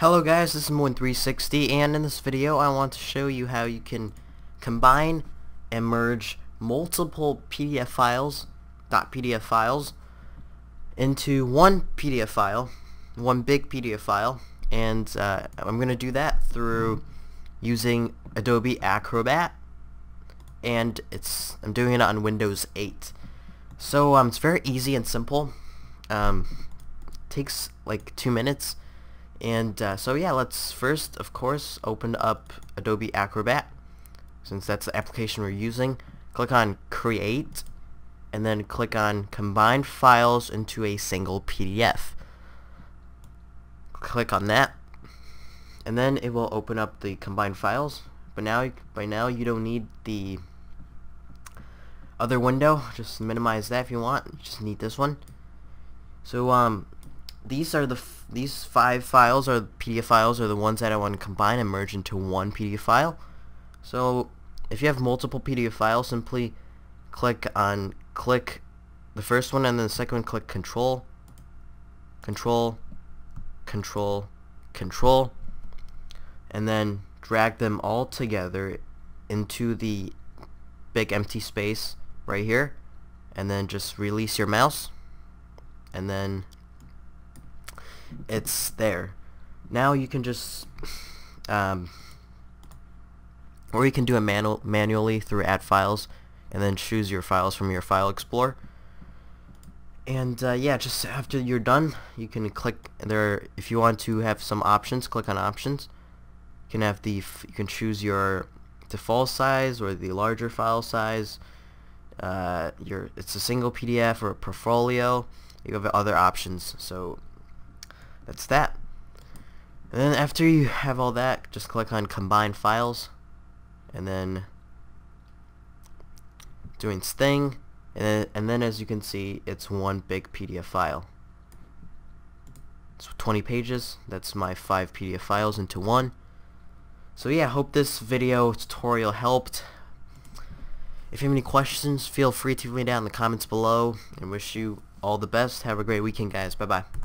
Hello guys, this is Muwen360, and in this video I want to show you how you can combine and merge multiple .pdf files into one PDF file, one big PDF file, and I'm going to do that through using Adobe Acrobat, and I'm doing it on Windows 8. So it's very easy and simple. Takes like 2 minutes. And so yeah, let's first, of course, open up Adobe Acrobat, since that's the application we're using. Click on Create, and then click on Combine Files into a Single PDF. Click on that, and then it will open up the combined files. But now, by now, you don't need the other window. Just minimize that if you want. You just need this one. So these 5 files or PDF files are the ones that I want to combine and merge into one PDF file. So if you have multiple PDF files, simply click the first one, and then the second one, click Control, Control, Control, Control, and then drag them all together into the big empty space right here, and then just release your mouse, and then it's there. Now you can just or you can do it manually through Add Files, and then choose your files from your File Explorer. And yeah, just after you're done, you can click there. If you want to have some options, click on Options. You can have you can choose your default size or the larger file size. It's a single PDF or a portfolio. You have other options. So that's that. And then after you have all that, just click on Combine Files, and then doing its thing, and then as you can see, it's one big PDF file. It's 20 pages. That's my 5 PDF files into one. So yeah, I hope this video tutorial helped. If you have any questions, feel free to leave me down in the comments below, and wish you all the best. Have a great weekend, guys. Bye bye.